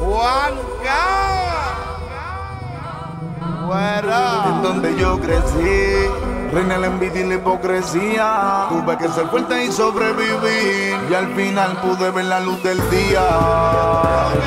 Juanka, güera. En donde yo crecí, reina la envidia y la hipocresía. Tuve que ser fuerte y sobrevivir, y al final pude ver la luz del día.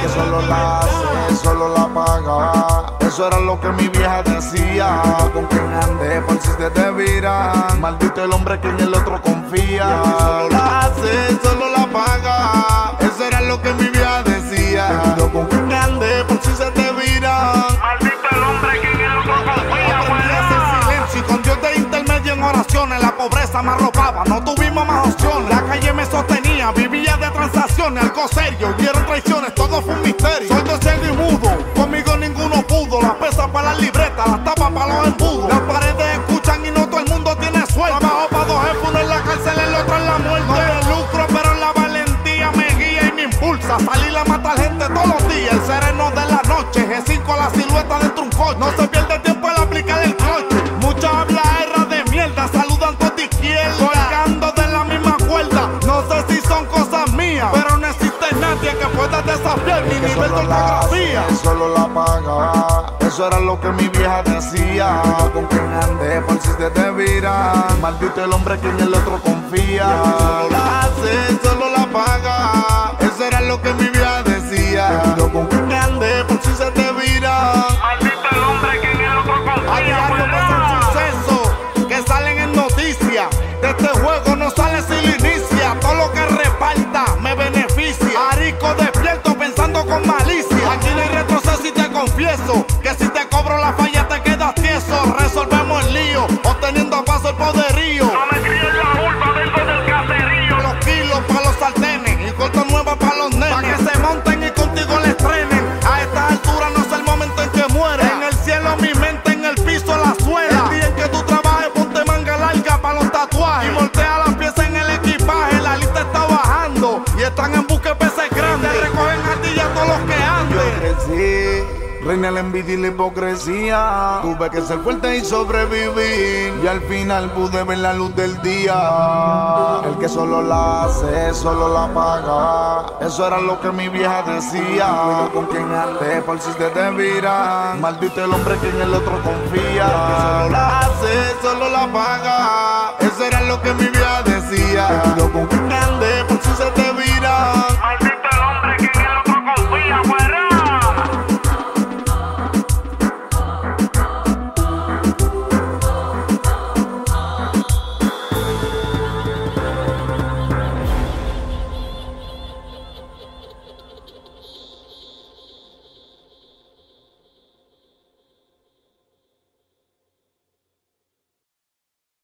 Que solo la hace, solo la paga. Eso era lo que mi vieja decía. Con quien andé, por si se te vira. Maldito el hombre que en el otro confía. Solo la hace, solo la paga. Eso era lo que mi vieja decía. Yo con quien andé, por si se te vira. Maldito el hombre que en el otro confía. Aprendí a hacer silencio y con Dios de intermedio en oraciones. La pobreza me arropaba, no tuvimos más opciones. La calle me sostenía, vivía de transacciones. Algo serio, hubieron traiciones, todo fue un misterio. Soy de ciego y mudo, conmigo ninguno pudo. Las pesas para las libretas, las tapas para los embudos. Las paredes escuchan y no todo el mundo tiene suerte. Trabajo para dos jefes, uno en la cárcel, el otro en la muerte. No me lucro, pero la valentía me guía y me impulsa. Salir a matar gente todos los días. El sereno de la noche, G5 la silueta de truncoche. No se pierde tiempo al aplicar el coche. Muchas hablaerras de mierda, saludan todos de izquierda. Colgando de la misma cuerda, no sé si son cosas mías, pero no existe nadie que pueda desafiar mi nivel de ortografía. Solo la paga. Eso era lo que mi vieja decía. Con quien andé, por si se te vira. Maldito el hombre que en el otro confía. Solo la hace, solo la paga. Eso era lo que mi vieja decía. Yo con quien andé, por si se te vira. Maldito el hombre que en el otro confía. Hay algo que son sucesos que salen en noticias. De este juego no sale si lo inicia. Todo lo que reparta me beneficia. Arico despierto pensando con malicia. Aquí no hay retroceso y te confieso que si te cobro la falla te quedas tieso. Resolvemos el lío, obteniendo a paso el poderío. No me crío en la culpa dentro del caserío. Los kilos para los sartenes y corto nueva para los nenes. Pa' que se monten y contigo les trenen. A estas alturas no es el momento en que muera. En el cielo mi mente, en el piso la suela. El día en que tú trabajes ponte manga larga para los tatuajes. Y voltea las piezas en el equipaje. La lista está bajando y están en busca de peces grandes. Te recogen a ti y a todos los que anden. Reina la envidia y la hipocresía. Tuve que ser fuerte y sobrevivir, y al final pude ver la luz del día. El que solo la hace, solo la paga. Eso era lo que mi vieja decía. Con quien andé, por si se te vira. Maldito el hombre que en el otro confía. El que solo la hace, solo la paga. Eso era lo que mi vieja decía. Yo con quien